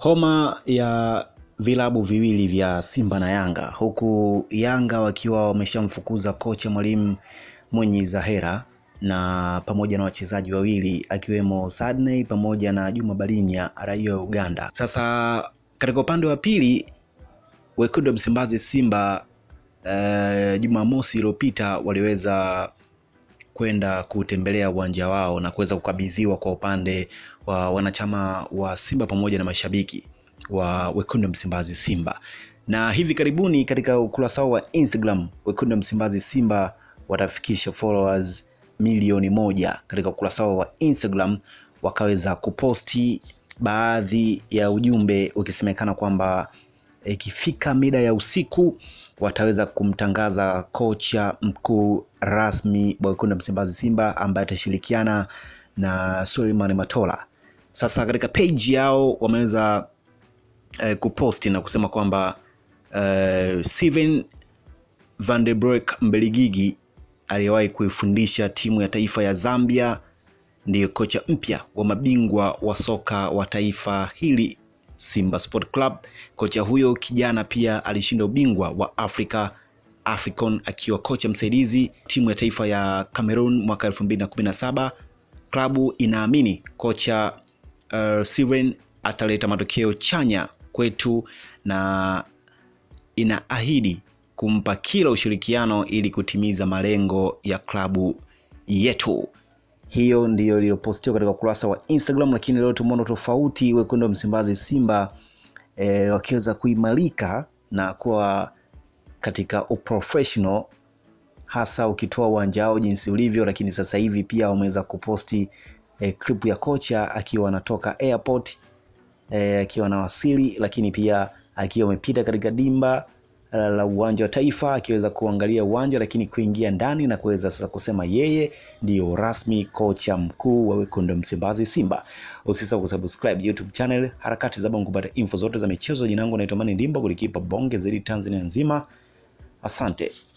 Homa ya vilabu viwili vya Simba na Yanga, huku Yanga wakiwa wameshamfukuza kocha mwalimu Munyi Zahera na pamoja na wachezaji wawili akiwemo Sadney pamoja na Juma Balinya raia wa Uganda. Sasa katika upande wa pili, wekundu Msimbazi Simba Juma Mosi iliyopita waliweza kwenda kutembelea uwanja wao na kuweza kukabidhiwa kwa upande wa wanachama wa Simba pamoja na mashabiki wa wekundu Msimbazi Simba. Na hivi karibuni katika ukurasa wa Instagram, wekundu Msimbazi Simba watafikisha followers 1,000,000 katika ukurasa wa Instagram, wakaweza kuposti baadhi ya ujumbe ukisemekana kwamba ikifika mida ya usiku wataweza kumtangaza kocha mkuu rasmi wa wekundu Msimbazi Simba ambaye atashirikiana na Sulaiman Matola. Sasa katika page yao wameweza kuposti na kusema kwamba Steven Van der Broek Mbelgiji aliyewahi kuifundisha timu ya taifa ya Zambia ndiye kocha mpya wa mabingwa wa soka wa taifa hili Simba Sport Club. Kocha huyo kijana pia alishinda ubingwa wa Afrika African akiwa kocha msaidizi timu ya taifa ya Cameroon mwaka 2017. Klabu inaamini kocha Steven ataleta matokeo chanya kwetu na inaahidi kumpa kila ushirikiano ili kutimiza malengo ya klabu yetu. Hiyo ndiyo iliyopostiwa katika ukurasa wa Instagram, lakini leo tumeona tofauti, wekundu Msimbazi Simba wakiweza kuimarika na kuwa katika uprofessional, hasa ukitoa uwanja wao jinsi ulivyo. Lakini sasa hivi pia wameweza kuposti clip ya kocha akiwa anatoka airport, akiwa anawasili, lakini pia akiwa amepita katika dimba la uwanja wa taifa akiweza kuangalia uwanja, lakini kuingia ndani na kuweza sasa kusema yeye ndio rasmi kocha mkuu wa wekundu Msimbazi Simba. Usisahau kusubscribe YouTube channel Harakati za Bongo kupata info zote za michezo. Jina langu naitwa Mani Dimba, kulikipa bonge zili Tanzania nzima. Asante.